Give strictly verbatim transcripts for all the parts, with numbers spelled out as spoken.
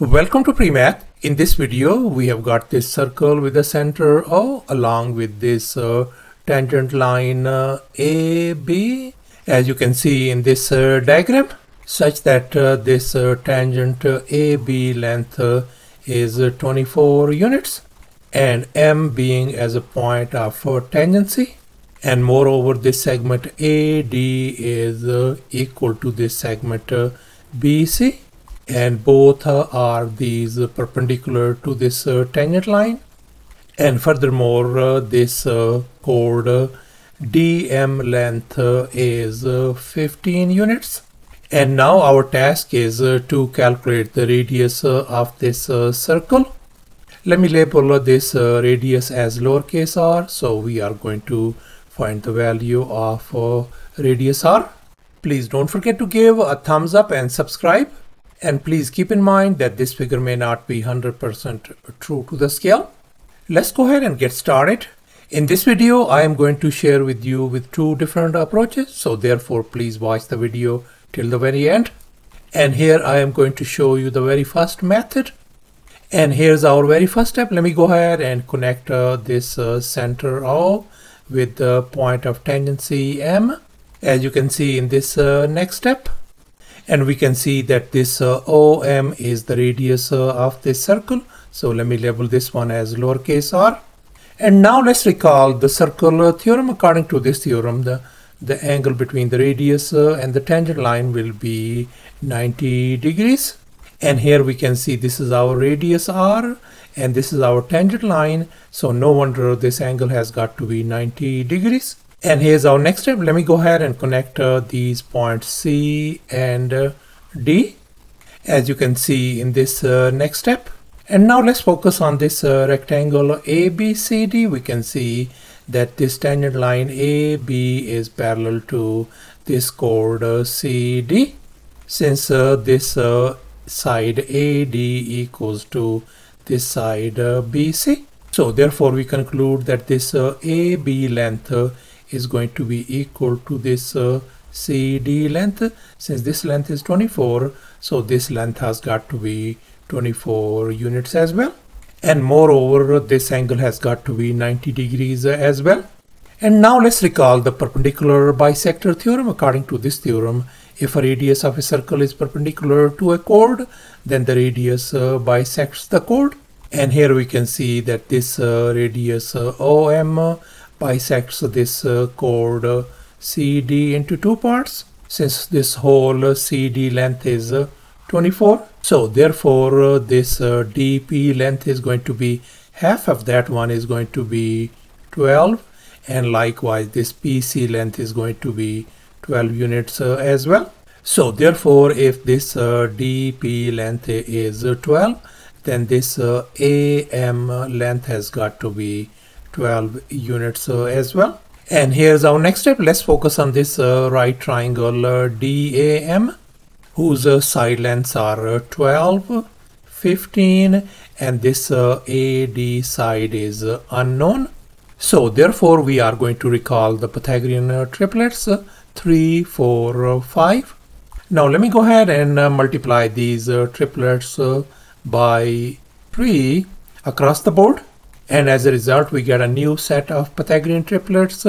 Welcome to PreMath. In this video we have got this circle with a center O along with this uh, tangent line uh, A B, as you can see in this uh, diagram, such that uh, this uh, tangent uh, A B length uh, is uh, twenty-four units, and M being as a point of uh, tangency, and moreover this segment A D is uh, equal to this segment uh, B C, and both uh, are these uh, perpendicular to this uh, tangent line. And furthermore uh, this uh, chord uh, D M length uh, is uh, fifteen units. And now our task is uh, to calculate the radius uh, of this uh, circle. Let me label uh, this uh, radius as lowercase r. So we are going to find the value of uh, radius r. Please don't forget to give a thumbs up and subscribe. And please keep in mind that this figure may not be one hundred percent true to the scale. Let's go ahead and get started. In this video, I am going to share with you with two different approaches. So therefore, please watch the video till the very end. And here I am going to show you the very first method. And here's our very first step. Let me go ahead and connect uh, this uh, center O with the point of tangency M, as you can see in this uh, next step. And we can see that this uh, O M is the radius uh, of this circle. So let me label this one as lowercase r. And now let's recall the circular theorem. According to this theorem, the, the angle between the radius uh, and the tangent line will be ninety degrees. And here we can see this is our radius r and this is our tangent line. So no wonder this angle has got to be ninety degrees. And here's our next step. Let me go ahead and connect uh, these points C and uh, D, as you can see in this uh, next step. And now let's focus on this uh, rectangle A B C D. We can see that this tangent line A B is parallel to this chord uh, C D, since uh, this uh, side A D equals to this side uh, B C. So therefore we conclude that this uh, A B length uh, is going to be equal to this uh, C D length. Since this length is twenty-four, so this length has got to be twenty-four units as well. And moreover, this angle has got to be ninety degrees as well. And now let's recall the perpendicular bisector theorem. According to this theorem, if a radius of a circle is perpendicular to a chord, then the radius uh, bisects the chord. And here we can see that this uh, radius uh, O M uh, bisects this uh, chord uh, C D into two parts, since this whole uh, C D length is uh, twenty-four. So therefore uh, this uh, D P length is going to be half of that one, is going to be twelve, and likewise this P C length is going to be twelve units uh, as well. So therefore if this uh, D P length is uh, twelve, then this uh, A M length has got to be twelve units uh, as well. And here's our next step. Let's focus on this uh, right triangle uh, D A M, whose uh, side lengths are uh, twelve, fifteen, and this uh, A D side is uh, unknown. So therefore we are going to recall the Pythagorean uh, triplets uh, three, four, uh, five. Now let me go ahead and uh, multiply these uh, triplets uh, by three across the board. And as a result, we get a new set of Pythagorean triplets.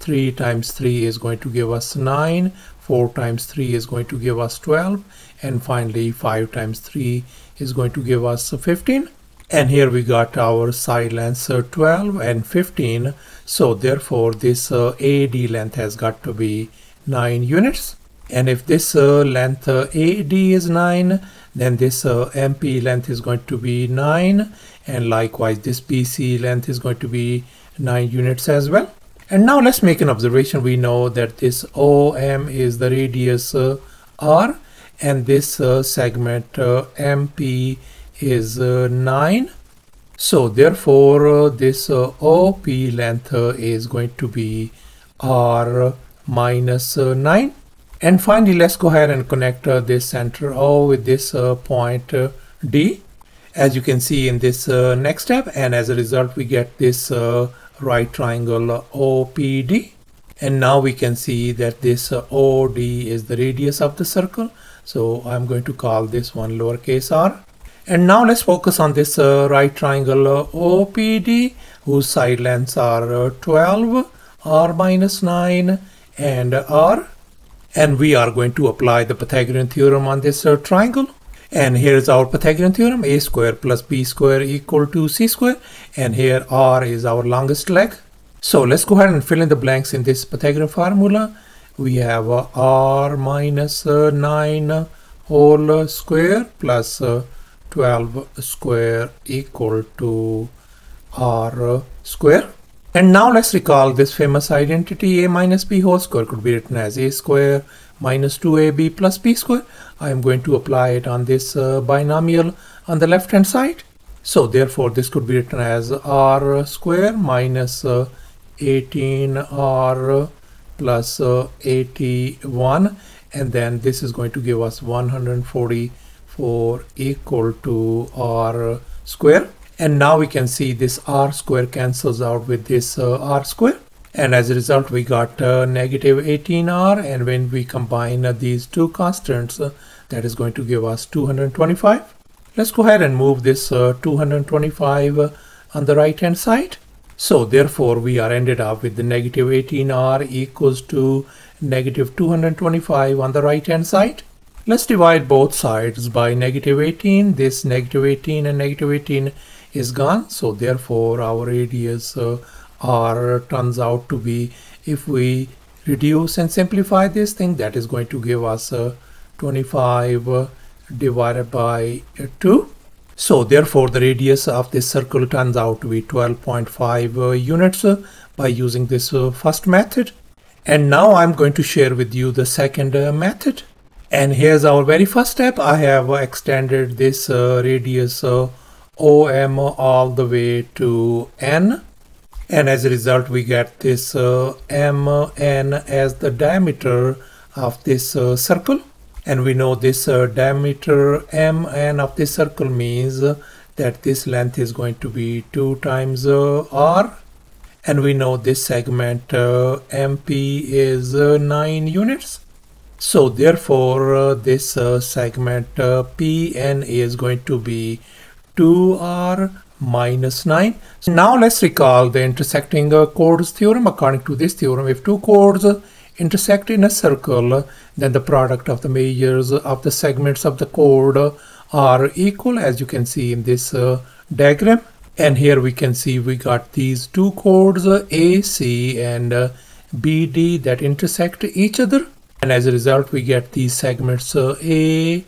three times three is going to give us nine, four times three is going to give us twelve, and finally five times three is going to give us fifteen. And here we got our side lengths twelve and fifteen. So therefore this uh, A D length has got to be nine units. And if this uh, length uh, A D is nine, then this uh, M P length is going to be nine, and likewise this P C length is going to be nine units as well. And now let's make an observation. We know that this O M is the radius uh, R, and this uh, segment uh, M P is uh, nine. So therefore uh, this uh, O P length uh, is going to be R minus uh, nine. And finally, let's go ahead and connect uh, this center O with this uh, point uh, D, as you can see in this uh, next step. And as a result, we get this uh, right triangle uh, O P D. And now we can see that this uh, O D is the radius of the circle. So I'm going to call this one lowercase r. And now let's focus on this uh, right triangle uh, O P D, whose side lengths are uh, twelve, R minus nine, and uh, R. And we are going to apply the Pythagorean theorem on this uh, triangle. And here is our Pythagorean theorem, a square plus b square equal to c square. And here R is our longest leg. So let's go ahead and fill in the blanks in this Pythagorean formula. We have uh, R minus uh, nine whole square plus uh, twelve square equal to R square. And now let's recall this famous identity. A minus b whole square could be written as a square minus two a b plus b square. I am going to apply it on this uh, binomial on the left hand side. So therefore this could be written as r square minus uh, eighteen r plus uh, eighty-one, and then this is going to give us one hundred forty-four equal to r square. And now we can see this r square cancels out with this uh, r square, and as a result we got uh, negative eighteen r, and when we combine uh, these two constants, uh, that is going to give us two hundred twenty-five. Let's go ahead and move this uh, two hundred twenty-five uh, on the right hand side. So therefore we are ended up with the negative eighteen r equals to negative two hundred twenty-five on the right hand side. Let's divide both sides by negative eighteen. This negative eighteen and negative eighteen is gone, so therefore our radius uh, r turns out to be, if we reduce and simplify this thing, that is going to give us uh, twenty-five uh, divided by uh, two. So therefore the radius of this circle turns out to be twelve point five uh, units uh, by using this uh, first method. And now I'm going to share with you the second uh, method. And here's our very first step. I have uh, extended this uh, radius uh, O M all the way to N. And as a result, we get this uh, M N as the diameter of this uh, circle. And we know this uh, diameter M N of this circle means uh, that this length is going to be two times uh, R. And we know this segment uh, M P is uh, nine units. So therefore uh, this uh, segment uh, P N is going to be two R minus nine. So now let's recall the intersecting uh, chords theorem. According to this theorem, if two chords uh, intersect in a circle, uh, then the product of the measures of the segments of the chord uh, are equal, as you can see in this uh, diagram. And here we can see we got these two chords uh, A C and uh, B D that intersect each other. And as a result, we get these segments uh, A,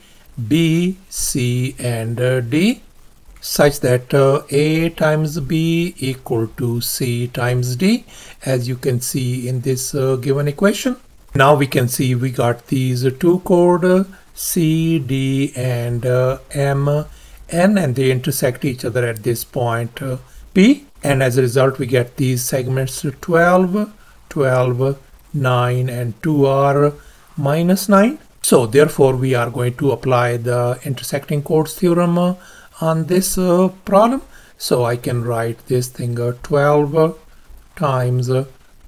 B, C, and uh, D, such that uh, A times B equal to C times D, as you can see in this uh, given equation. Now we can see we got these uh, two chords uh, C, D, and uh, M, N, and they intersect each other at this point uh, P. And as a result, we get these segments uh, twelve, twelve, nine, and two R minus nine. So therefore we are going to apply the intersecting chords theorem uh, on this uh, problem. So I can write this thing uh, twelve times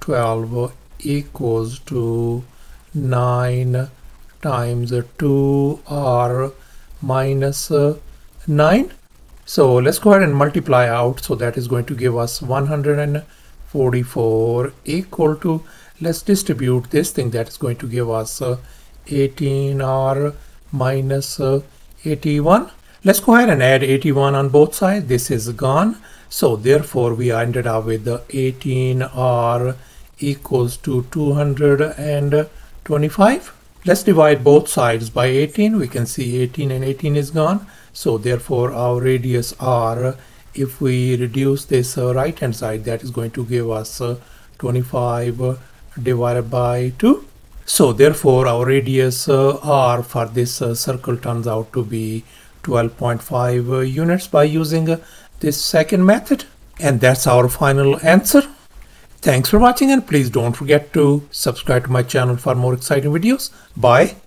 twelve equals to nine times two R minus uh, nine. So let's go ahead and multiply out. So that is going to give us one hundred forty-four equal to, let's distribute this thing, that is going to give us uh, eighteen R minus uh, eighty-one. Let's go ahead and add eighty-one on both sides. This is gone. So therefore we ended up with the eighteen R equals to two hundred twenty-five. Let's divide both sides by eighteen. We can see eighteen and eighteen is gone. So therefore our radius R, if we reduce this uh, right hand side, that is going to give us uh, twenty-five uh, divided by two. So therefore our radius uh, R for this uh, circle turns out to be twelve point five uh, units by using uh, this second method. And that's our final answer. Thanks for watching, and please don't forget to subscribe to my channel for more exciting videos. Bye.